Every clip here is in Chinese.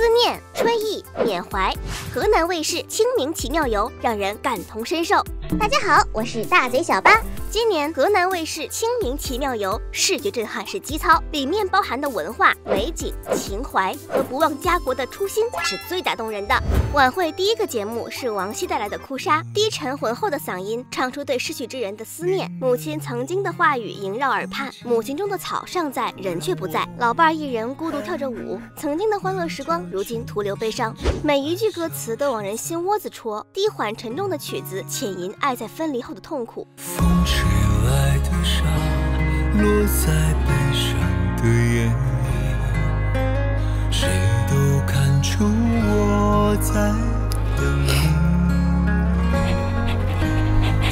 思念、追忆、缅怀，河南卫视《清明奇妙游》让人感同身受。大家好，我是大嘴小八。今年河南卫视《清明奇妙游》视觉震撼是基操，里面包含的文化、美景、情怀和不忘家国的初心是最打动人的。晚会第一个节目是王晰带来的《哭砂》，低沉浑厚的嗓音唱出对逝去之人的思念，母亲曾经的话语萦绕耳畔。母亲中的草尚在，人却不在，老伴儿一人孤独跳着舞。曾经的欢乐时光，如今徒留悲伤。每一句歌词都往人心窝子戳，低缓沉重的曲子浅吟爱在分离后的痛苦。 吹来的沙落在悲伤的眼里，谁都看出我在等你。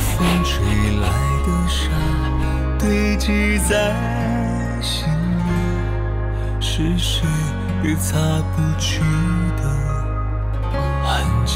风吹来的沙堆积在心里，是谁也擦不去的痕迹。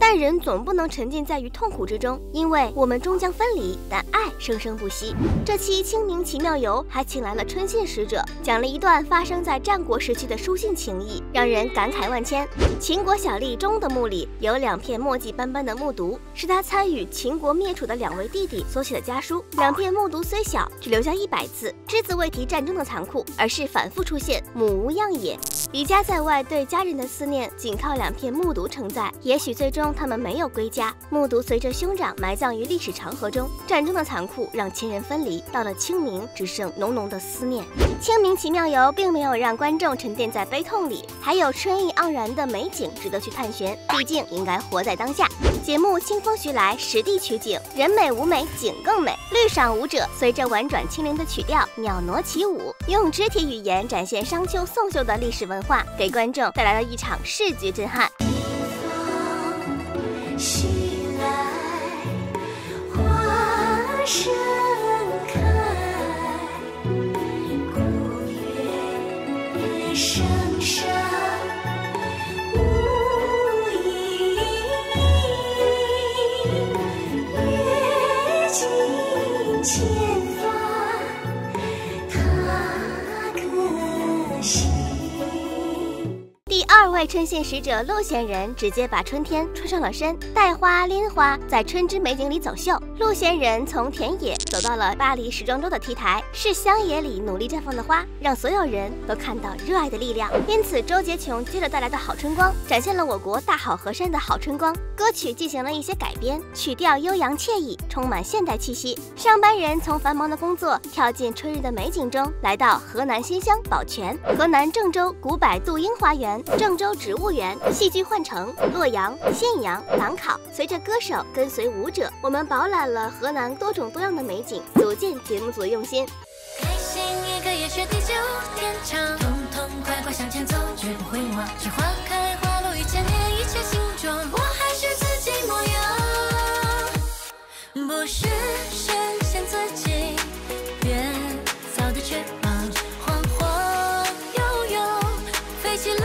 但人总不能沉浸在于痛苦之中，因为我们终将分离，但爱生生不息。这期《清明奇妙游》还请来了春信使者，讲了一段发生在战国时期的书信情谊，让人感慨万千。秦国小吏钟的墓里有两片墨迹斑斑的木牍，是他参与秦国灭楚的两位弟弟所写的家书。两片木牍虽小，只留下100字，只字未提战争的残酷，而是反复出现“母无恙也”。离家在外对家人的思念，仅靠2片木牍承载，也许最终。 他们没有归家，木牍随着兄长埋葬于历史长河中。战争的残酷让亲人分离，到了清明，只剩浓浓的思念。《清明奇妙游》并没有让观众沉淀在悲痛里，还有春意盎然的美景值得去探寻。毕竟应该活在当下。节目清风徐来，实地取景，人美舞美，景更美。绿裳舞者随着婉转清灵的曲调，袅娜起舞，用肢体语言展现商丘、宋丘的历史文化，给观众带来了一场视觉震撼。 西来花盛开，故园深深无垠。阅尽千帆，踏歌行。 2位春信使者陆显仁直接把春天穿上了身，带花拎花，在春之美景里走秀。陆显仁从田野走到了巴黎时装周的 T 台，是乡野里努力绽放的花，让所有人都看到热爱的力量。因此，周洁琼接着带来的好春光，展现了我国大好河山的好春光。歌曲进行了一些改编，曲调悠扬惬意，充满现代气息。上班人从繁忙的工作跳进春日的美景中，来到河南新乡保泉、河南郑州古柏杜英花园、郑 州植物园、戏剧幻城、洛阳、信阳、兰考，随着歌手跟随舞者，我们饱览了河南多种多样的美景，足见节目组的用心。开心一个夜，雪地久天长，痛痛快快向前走，绝不会忘记花开花落，遇见你，一切形状，我还是自己模样，不是深陷自己，编造的翅膀，晃晃悠悠，飞起来。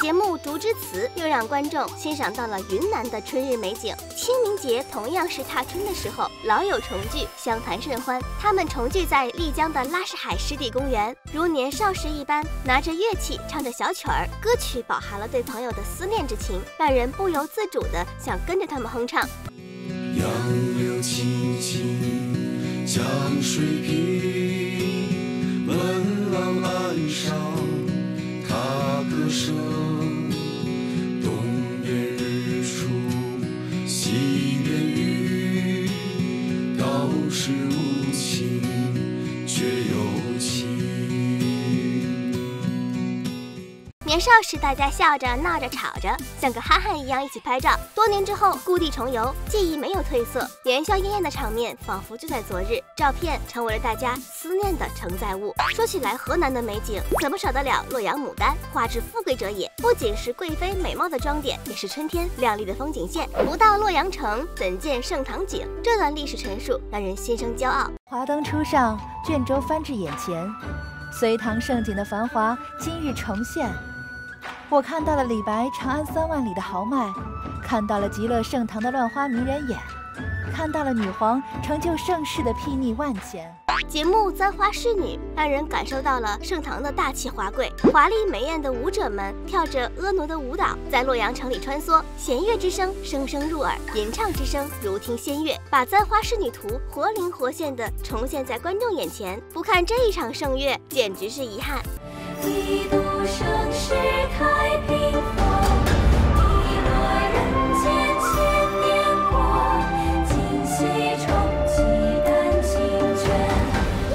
节目《读之词》又让观众欣赏到了云南的春日美景。清明节同样是踏春的时候，老友重聚，相谈甚欢。他们重聚在丽江的拉市海湿地公园，如年少时一般，拿着乐器唱着小曲儿，歌曲饱含了对朋友的思念之情，让人不由自主的想跟着他们哼唱。杨柳青青江水平，闻郎岸上踏歌声。 年少时，大家笑着、闹着、吵着，像个哈汉一样一起拍照。多年之后，故地重游，记忆没有褪色，年宵夜宴的场面仿佛就在昨日。照片成为了大家思念的承载物。说起来，河南的美景怎么少得了洛阳牡丹？花之富贵者也，不仅是贵妃美貌的装点，也是春天亮丽的风景线。不到洛阳城，怎见盛唐景？这段历史陈述让人心生骄傲。华灯初上，卷轴翻至眼前，隋唐盛景的繁华今日重现。 我看到了李白《长安3万里》的豪迈，看到了极乐盛唐的乱花迷人眼，看到了女皇成就盛世的睥睨万千。节目《簪花仕女》让人感受到了盛唐的大气华贵，华丽美艳的舞者们跳着婀娜的舞蹈，在洛阳城里穿梭，弦乐之声声声入耳，吟唱之声如听仙乐，把《簪花仕女图》活灵活现地重现在观众眼前。不看这一场盛乐，简直是遗憾。 几度盛世太平风，一落人间千年过。今夕重启丹青卷，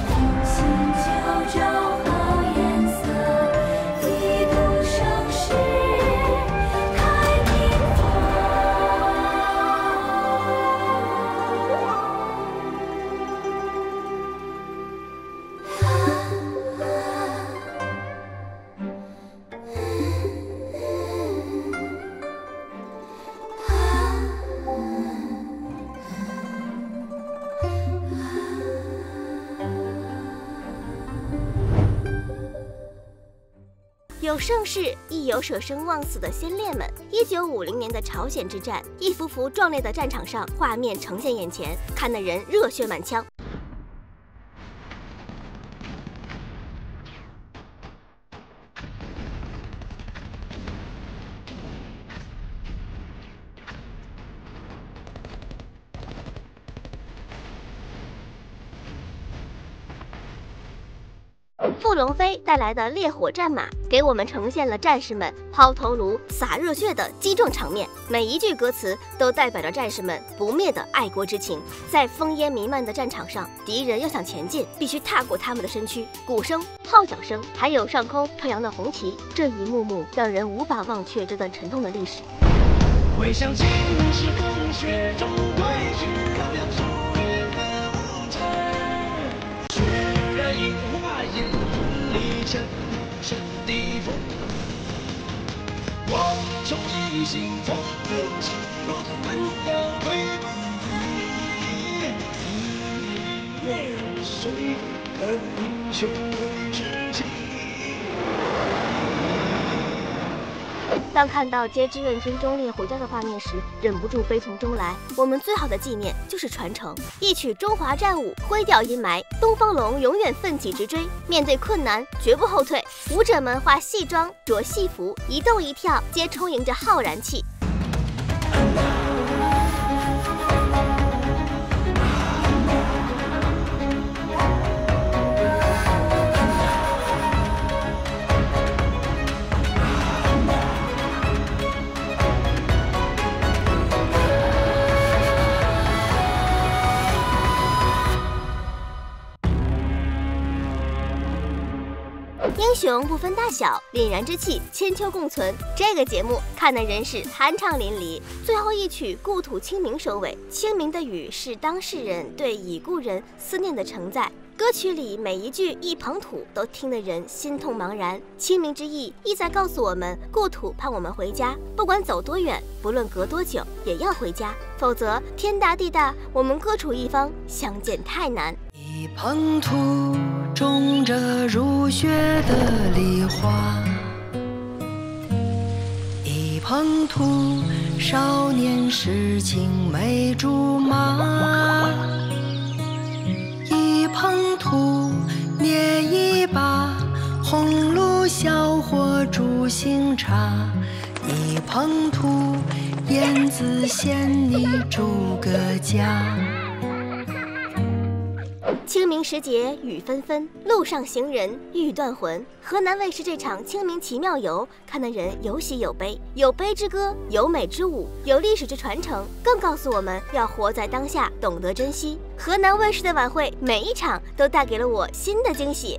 红心旧照好颜色。几度盛世太平风。有盛世，亦有舍生忘死的先烈们。1950年的朝鲜之战，一幅幅壮烈的战场上画面呈现眼前，看得人热血满腔。 傅龙飞带来的《烈火战马》给我们呈现了战士们抛头颅、洒热血的激壮场面，每一句歌词都代表着战士们不灭的爱国之情。在烽烟弥漫的战场上，敌人要想前进，必须踏过他们的身躯。鼓声、号角声，还有上空飘扬的红旗，这一幕幕让人无法忘却这段沉痛的历史。回想青史跟血中归去，漂亮树林的舞池，血染樱花叶。 一身身地风，我从一心风雨起，落得满阳归。日随恩雄之气。当看到皆知人军忠烈回家的画面时，忍不住悲从中来。我们最好的纪念就是传承，一曲中华战舞，挥掉阴霾。东方龙永远奋起直追，面对困难绝不后退。舞者们化戏装，着戏服，一动一跳皆充盈着浩然气。 英雄不分大小，凛然之气，千秋共存。这个节目看的人是酣畅淋漓。最后一曲《故土清明》收尾，清明的雨是当事人对已故人思念的承载。歌曲里每一句一捧土，都听得人心痛茫然。清明之意意在告诉我们，故土盼我们回家，不管走多远，不论隔多久，也要回家，否则天大地大，我们各处一方，相见太难。一捧土。 种着如雪的梨花，一捧土，少年时青梅竹马，一捧土，捏一把红炉小火煮新茶，一捧土，燕子衔泥住个家。 清明时节雨纷纷，路上行人欲断魂。河南卫视这场清明奇妙游，看的人有喜有悲，有悲之歌，有美之舞，有历史之传承，更告诉我们要活在当下，懂得珍惜。河南卫视的晚会每一场都带给了我新的惊喜。